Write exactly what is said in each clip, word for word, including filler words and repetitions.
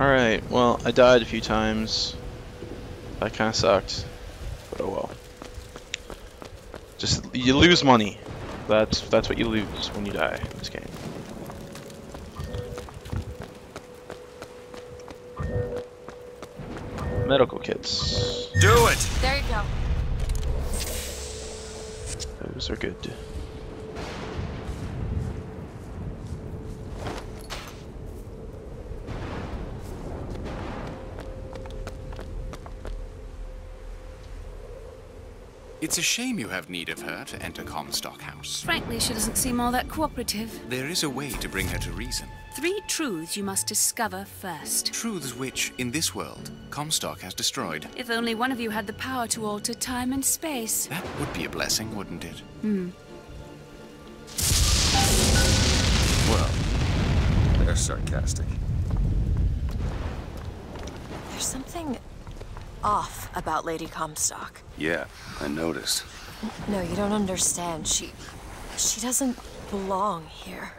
Alright, well, I died a few times. That kind of sucked. But oh well. Just, you lose money. That's, that's what you lose when you die in this game. Medical kits. Do it! There you go. Those are good. It's a shame you have need of her to enter Comstock House. Frankly, she doesn't seem all that cooperative. There is a way to bring her to reason. Three truths you must discover first. Truths which, in this world, Comstock has destroyed. If only one of you had the power to alter time and space. That would be a blessing, wouldn't it? Hmm. Well, they're sarcastic. There's something off about Lady Comstock. Yeah, I noticed. No, you don't understand. She... she doesn't belong here.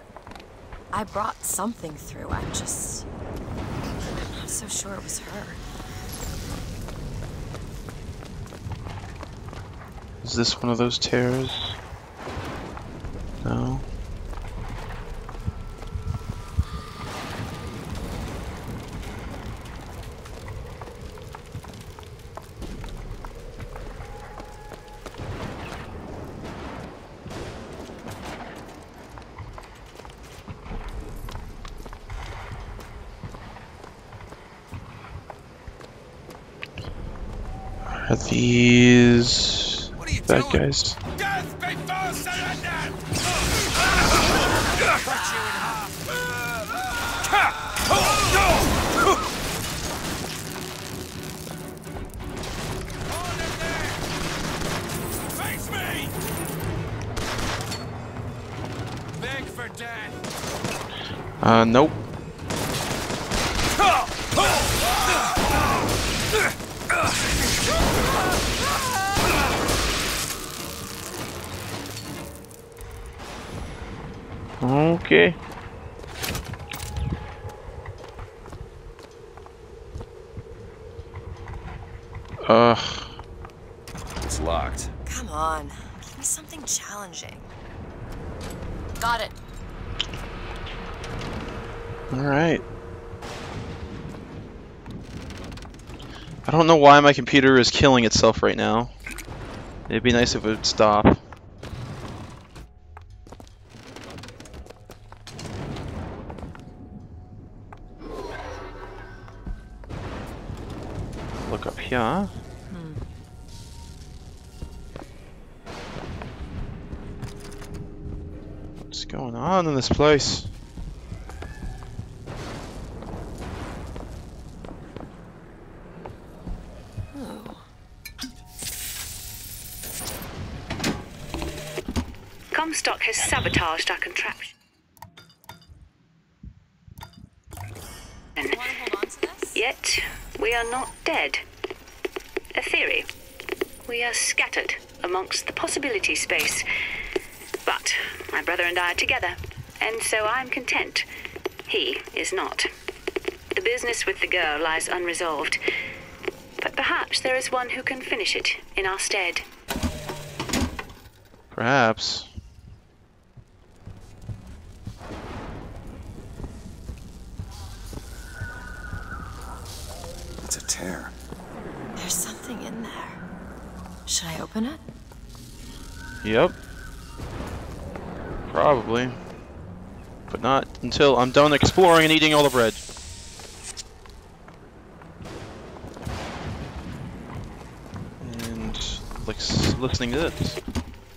I brought something through, I'm just not so sure it was her. Is this one of those terrors? No. Are these bad guys? Death before surrender! Cut you in half! Face me! Beg for death! Uh, nope. Okay. Ugh. It's locked. Come on. Give me something challenging. Got it. Alright. I don't know why my computer is killing itself right now. It'd be nice if it would stop. Look up here. Hmm. What's going on in this place? Oh. Comstock has sabotaged our contraption. Yet we are not dead. A theory. We are scattered amongst the possibility space. But my brother and I are together, and so I'm content. He is not. The business with the girl lies unresolved. But perhaps there is one who can finish it in our stead. Perhaps. It's a tear. There's something in there. Should I open it? Yep. Probably. But not until I'm done exploring and eating all the bread. And listening to this.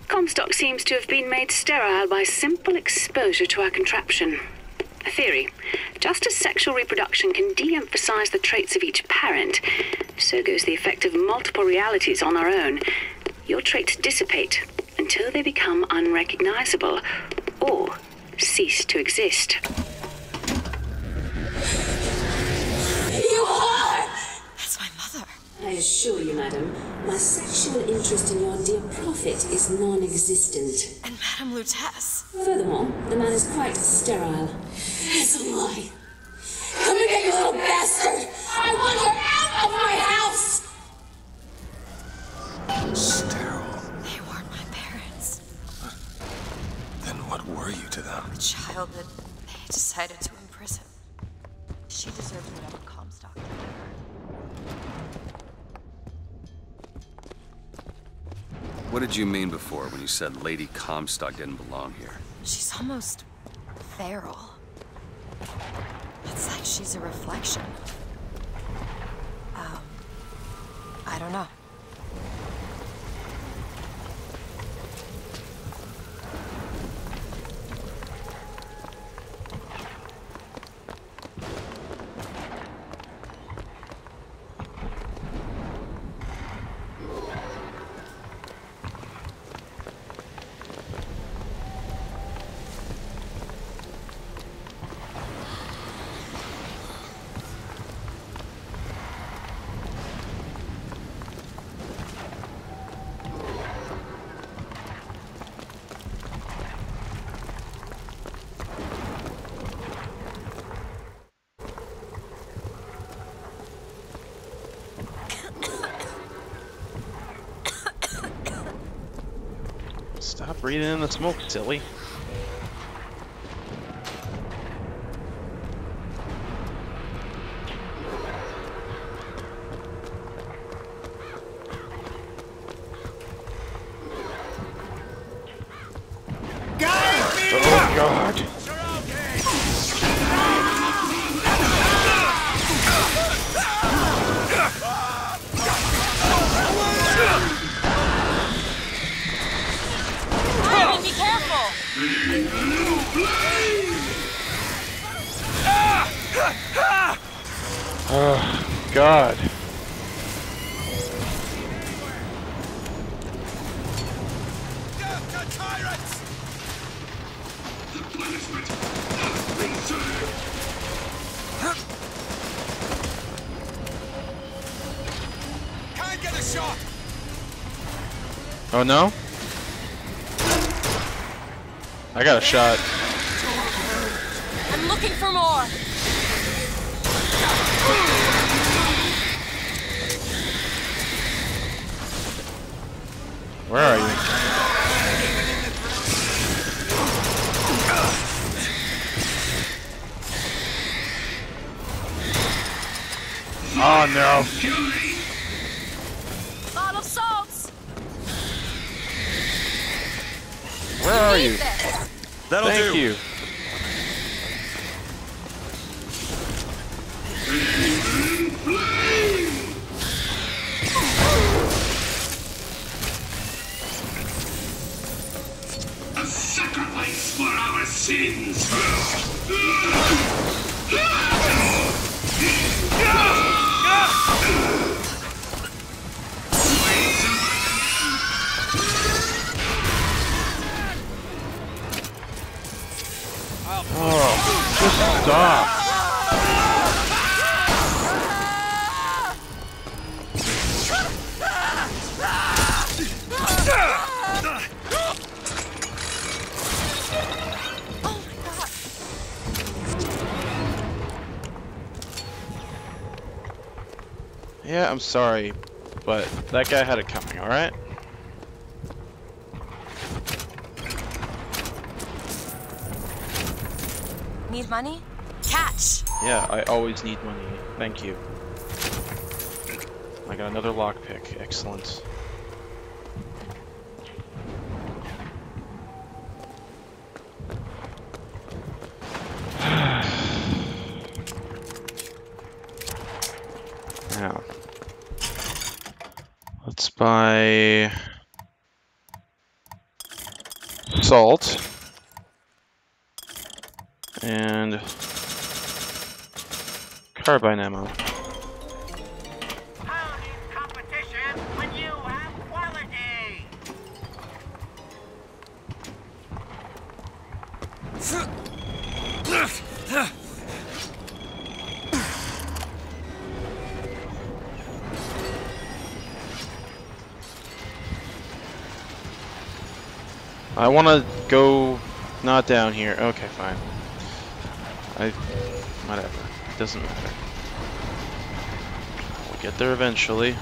Comstock seems to have been made sterile by simple exposure to our contraption. A theory. Just as sexual reproduction can de-emphasize the traits of each parent, so goes the effect of multiple realities on our own. Your traits dissipate until they become unrecognizable or cease to exist. You are! That's my mother. I assure you, madam, my sexual interest in your dear prophet is non-existent. And Madame Lutece. Furthermore, the man is quite sterile. It's a lie. Come and get your little bastard! child that they decided to imprison. She deserves Madame Comstock. What did you mean before when you said Lady Comstock didn't belong here? She's almost feral. It's like she's a reflection. Um, I don't know. Stop breathing in the smoke, silly. Oh, God. Can't get a shot. Oh, no? I got a shot. I'm looking for more. Where are you? Oh no! Bottle of salts. Where are you? That'll do. Thank you. For our sins. Oh, just stop. Yeah, I'm sorry, but that guy had it coming, alright? Need money? Catch! Yeah, I always need money. Thank you. I got another lockpick. Excellent. Now, let's buy salt and carbine ammo. How is competition when you have quality? I want to go not down here. Okay, fine. I whatever. It doesn't matter. We'll get there eventually.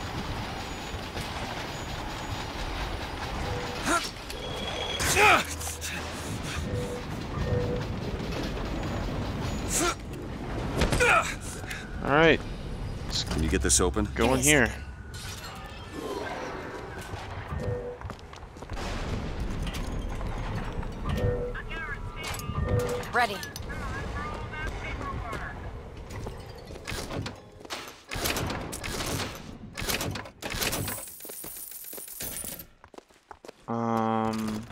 get this open. Go in here. Ready. Um.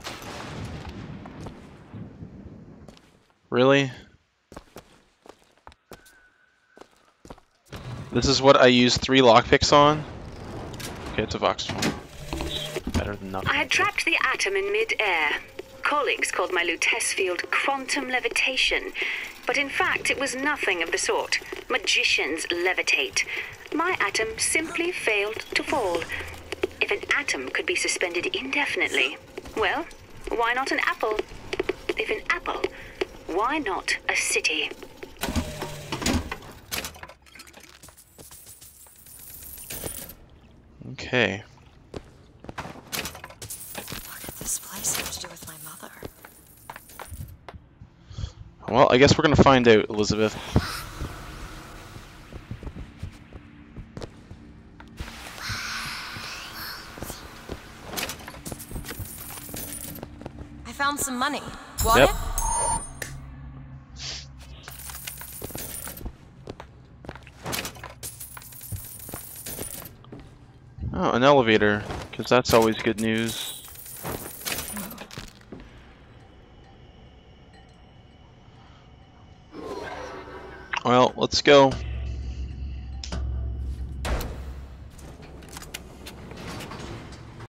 Really? This is what I use three lockpicks on? Okay, it's a voxel. Better than nothing. I had trapped the atom in mid-air. Colleagues called my lutece field quantum levitation, but in fact it was nothing of the sort. Magicians levitate. My atom simply failed to fall. If an atom could be suspended indefinitely, well, why not an apple? If an apple, why not a city? Okay. What did this place have to do with my mother? Well, I guess we're gonna find out, Elizabeth. I found some money. Want yep. it? Oh, an elevator, because that's always good news. Well, let's go.